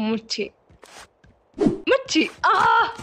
Mutti! Ah!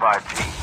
5G.